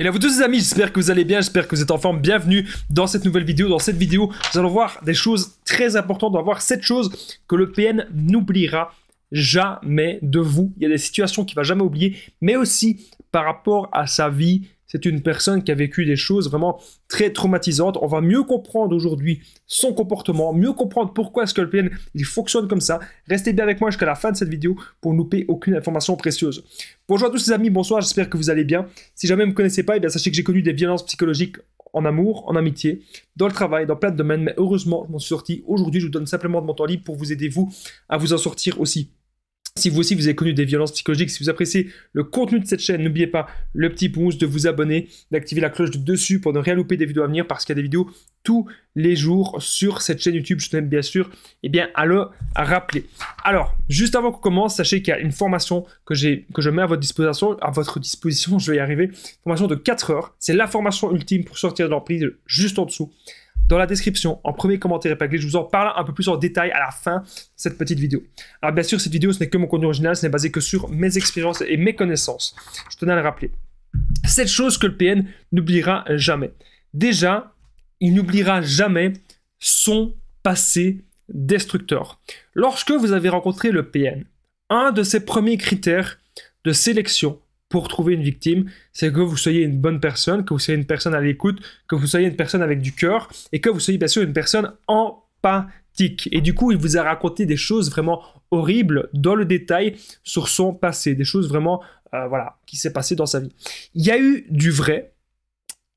Et là vous tous les amis, j'espère que vous allez bien, j'espère que vous êtes en forme. Bienvenue dans cette nouvelle vidéo. Dans cette vidéo, nous allons voir des choses très importantes. On va voir 7 choses que le PN n'oubliera jamais de vous. Il y a des situations qu'il ne va jamais oublier, mais aussi par rapport à sa vie. C'est une personne qui a vécu des choses vraiment très traumatisantes. On va mieux comprendre aujourd'hui son comportement, mieux comprendre pourquoi est-ce que le PN il fonctionne comme ça. Restez bien avec moi jusqu'à la fin de cette vidéo pour ne louper aucune information précieuse. Bonjour à tous les amis, bonsoir, j'espère que vous allez bien. Si jamais vous ne me connaissez pas, eh bien, sachez que j'ai connu des violences psychologiques en amour, en amitié, dans le travail, dans plein de domaines. Mais heureusement, je m'en suis sorti. Aujourd'hui, je vous donne simplement de mon temps libre pour vous aider, vous, à vous en sortir aussi. Si vous aussi vous avez connu des violences psychologiques, si vous appréciez le contenu de cette chaîne, n'oubliez pas le petit pouce, de vous abonner, d'activer la cloche de dessus pour ne rien louper des vidéos à venir, parce qu'il y a des vidéos tous les jours sur cette chaîne YouTube, je t'aime bien sûr, et bien à le rappeler. Alors, juste avant qu'on commence, sachez qu'il y a une formation que je mets à votre disposition, je vais y arriver, formation de 4 heures, c'est la formation ultime pour sortir de l'emprise, juste en dessous. Dans la description, en premier commentaire épinglé, je vous en parle un peu plus en détail à la fin de cette petite vidéo. Alors bien sûr, cette vidéo, ce n'est que mon contenu original, ce n'est basé que sur mes expériences et mes connaissances. Je tenais à le rappeler. 7 choses que le PN n'oubliera jamais. Déjà, il n'oubliera jamais son passé destructeur. Lorsque vous avez rencontré le PN, un de ses premiers critères de sélection pour trouver une victime, c'est que vous soyez une bonne personne, que vous soyez une personne à l'écoute, que vous soyez une personne avec du cœur et que vous soyez bien sûr une personne empathique. Et du coup, il vous a raconté des choses vraiment horribles dans le détail sur son passé, des choses vraiment voilà, qui s'est passé dans sa vie. Il y a eu du vrai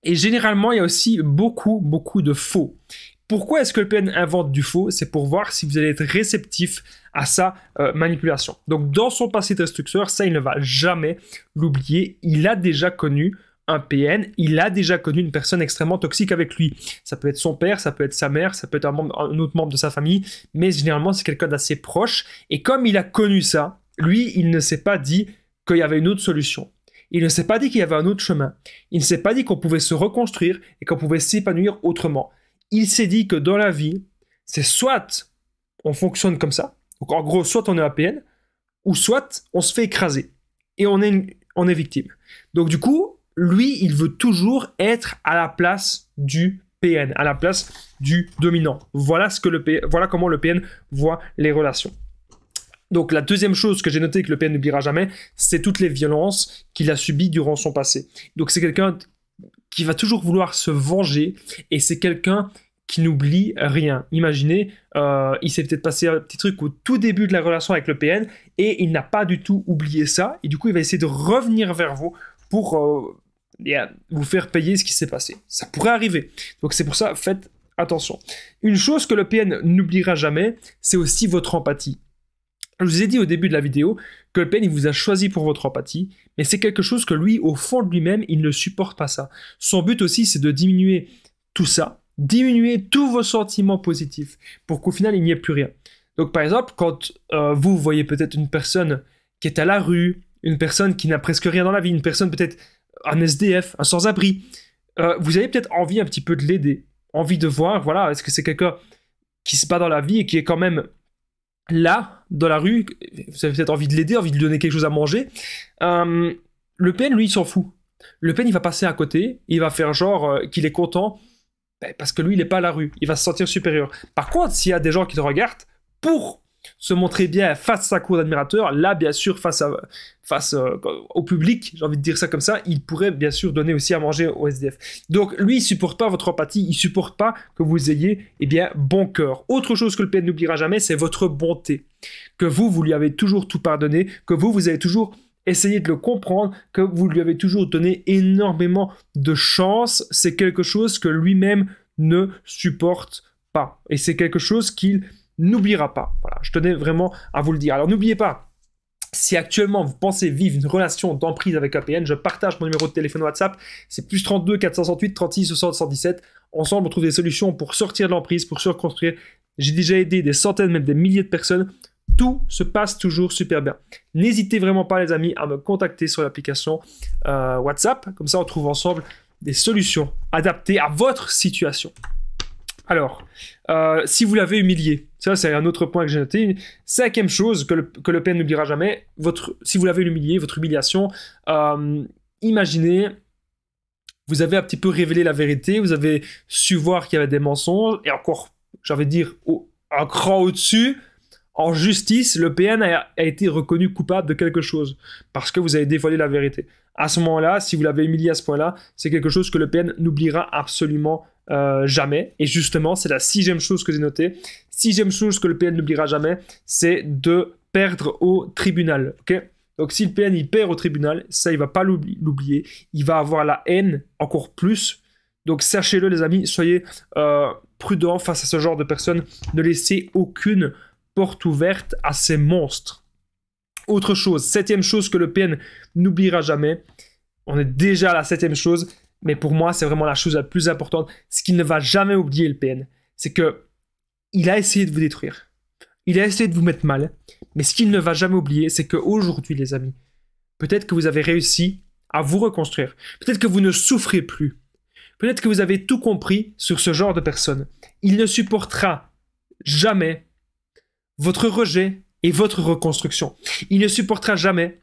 et généralement, il y a aussi beaucoup de faux. Pourquoi est-ce que le PN invente du faux? C'est pour voir si vous allez être réceptif à sa manipulation. Donc dans son passé destructeur, ça il ne va jamais l'oublier. Il a déjà connu un PN, il a déjà connu une personne extrêmement toxique avec lui. Ça peut être son père, ça peut être sa mère, ça peut être un autre membre de sa famille, mais généralement c'est quelqu'un d'assez proche. Et comme il a connu ça, lui il ne s'est pas dit qu'il y avait une autre solution. Il ne s'est pas dit qu'il y avait un autre chemin. Il ne s'est pas dit qu'on pouvait se reconstruire et qu'on pouvait s'épanouir autrement. Il s'est dit que dans la vie, c'est soit on fonctionne comme ça, donc en gros, soit on est APN, ou soit on se fait écraser et on est victime. Donc du coup, lui, il veut toujours être à la place du PN, à la place du dominant. Voilà, voilà comment le PN voit les relations. Donc la deuxième chose que j'ai notée que le PN n'oubliera jamais, c'est toutes les violences qu'il a subies durant son passé. Donc c'est quelqu'un qui va toujours vouloir se venger et c'est quelqu'un qui n'oublie rien. Imaginez, il s'est peut-être passé un petit truc au tout début de la relation avec le PN et il n'a pas du tout oublié ça et du coup il va essayer de revenir vers vous pour vous faire payer ce qui s'est passé. Ça pourrait arriver, donc c'est pour ça, faites attention. Une chose que le PN n'oubliera jamais, c'est aussi votre empathie. Je vous ai dit au début de la vidéo que le PN il vous a choisi pour votre empathie, mais c'est quelque chose que lui, au fond de lui-même, il ne supporte pas ça. Son but aussi, c'est de diminuer tout ça, diminuer tous vos sentiments positifs, pour qu'au final, il n'y ait plus rien. Donc par exemple, quand vous voyez peut-être une personne qui est à la rue, une personne qui n'a presque rien dans la vie, une personne peut-être un SDF, un sans-abri, vous avez peut-être envie un petit peu de l'aider, envie de voir, voilà, est-ce que c'est quelqu'un qui se bat dans la vie et qui est quand même là, dans la rue, vous avez peut-être envie de l'aider, envie de lui donner quelque chose à manger. Le PN, lui, il s'en fout. Le PN, il va passer à côté, il va faire genre qu'il est content, parce que lui, il n'est pas à la rue, il va se sentir supérieur. Par contre, s'il y a des gens qui te regardent, pour se montrer bien face à sa cour d'admirateurs, là, bien sûr, face au public, j'ai envie de dire ça comme ça, il pourrait bien sûr donner aussi à manger au SDF. Donc, lui, il ne supporte pas votre empathie, il ne supporte pas que vous ayez, eh bien, bon cœur. Autre chose que le PN n'oubliera jamais, c'est votre bonté. Que vous lui avez toujours tout pardonné, que vous avez toujours essayé de le comprendre, que vous lui avez toujours donné énormément de chance. C'est quelque chose que lui-même ne supporte pas. Et c'est quelque chose qu'il n'oubliera pas. Voilà, je tenais vraiment à vous le dire. Alors n'oubliez pas, si actuellement vous pensez vivre une relation d'emprise avec un PN, je partage mon numéro de téléphone WhatsApp, c'est +32 468 36 60 117. Ensemble, on trouve des solutions pour sortir de l'emprise, pour se reconstruire. J'ai déjà aidé des centaines, même des milliers de personnes. Tout se passe toujours super bien. N'hésitez vraiment pas, les amis, à me contacter sur l'application WhatsApp. Comme ça, on trouve ensemble des solutions adaptées à votre situation. Alors, si vous l'avez humilié, ça c'est un autre point que j'ai noté. Cinquième chose que le PN n'oubliera jamais, si vous l'avez humilié, votre humiliation, imaginez vous avez un petit peu révélé la vérité, vous avez su voir qu'il y avait des mensonges, et encore, j'ai envie de dire, un cran au-dessus, en justice, le PN a été reconnu coupable de quelque chose, parce que vous avez dévoilé la vérité. À ce moment-là, si vous l'avez humilié à ce point-là, c'est quelque chose que le PN n'oubliera absolument jamais. Et justement, c'est la 6e chose que j'ai notée. 6e chose que le PN n'oubliera jamais, c'est de perdre au tribunal. Okay ? Donc si le PN il perd au tribunal, ça il ne va pas l'oublier. Il va avoir la haine encore plus. Donc sachez-le les amis, soyez prudents face à ce genre de personnes. Ne laissez aucune porte ouverte à ces monstres. Autre chose, 7e chose que le PN n'oubliera jamais. On est déjà à la 7e chose, mais pour moi c'est vraiment la chose la plus importante. Ce qu'il ne va jamais oublier le PN, c'est que il a essayé de vous détruire. Il a essayé de vous mettre mal, mais ce qu'il ne va jamais oublier, c'est qu'aujourd'hui, les amis, peut-être que vous avez réussi à vous reconstruire. Peut-être que vous ne souffrez plus. Peut-être que vous avez tout compris sur ce genre de personnes. Il ne supportera jamais votre rejet et votre reconstruction. Il ne supportera jamais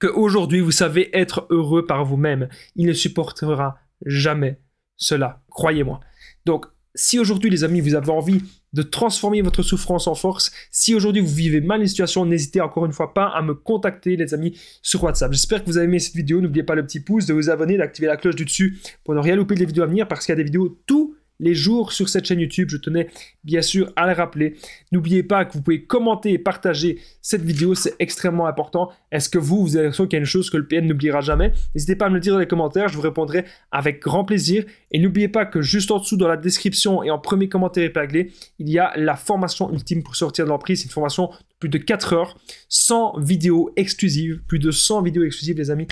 qu'aujourd'hui, vous savez être heureux par vous-même. Il ne supportera jamais cela, croyez-moi. Donc, si aujourd'hui, les amis, vous avez envie de transformer votre souffrance en force, si aujourd'hui vous vivez mal les situations, n'hésitez encore une fois pas à me contacter, les amis, sur WhatsApp. J'espère que vous avez aimé cette vidéo. N'oubliez pas le petit pouce, de vous abonner, d'activer la cloche du dessus pour ne rien louper des vidéos à venir, parce qu'il y a des vidéos tous les jours sur cette chaîne YouTube. Je tenais bien sûr à le rappeler. N'oubliez pas que vous pouvez commenter et partager cette vidéo. C'est extrêmement important. Est-ce que vous avez l'impression qu'il y a une chose que le PN n'oubliera jamais? N'hésitez pas à me le dire dans les commentaires. Je vous répondrai avec grand plaisir. Et n'oubliez pas que juste en dessous, dans la description et en premier commentaire épinglé, il y a la formation ultime pour sortir de l'emprise. C'est une formation de plus de 4 heures, 100 vidéos exclusives, plus de 100 vidéos exclusives, les amis,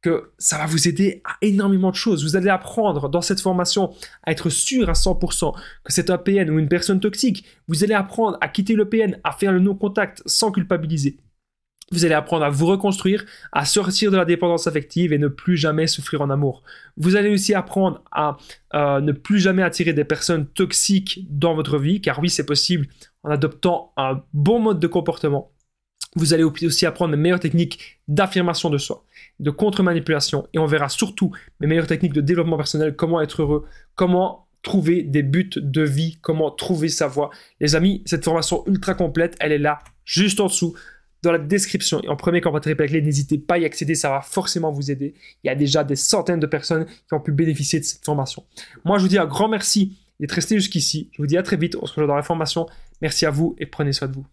que ça va vous aider à énormément de choses. Vous allez apprendre dans cette formation à être sûr à 100% que c'est un PN ou une personne toxique. Vous allez apprendre à quitter le PN, à faire le non-contact sans culpabiliser. Vous allez apprendre à vous reconstruire, à sortir de la dépendance affective et ne plus jamais souffrir en amour. Vous allez aussi apprendre à ne plus jamais attirer des personnes toxiques dans votre vie, car oui, c'est possible en adoptant un bon mode de comportement. Vous allez aussi apprendre mes meilleures techniques d'affirmation de soi, de contre-manipulation, et on verra surtout mes meilleures techniques de développement personnel, comment être heureux, comment trouver des buts de vie, comment trouver sa voie. Les amis, cette formation ultra complète, elle est là, juste en dessous, dans la description et en premier commentaire épinglé. N'hésitez pas à y accéder, ça va forcément vous aider. Il y a déjà des centaines de personnes qui ont pu bénéficier de cette formation. Moi, je vous dis un grand merci d'être resté jusqu'ici. Je vous dis à très vite, on se retrouve dans la formation. Merci à vous et prenez soin de vous.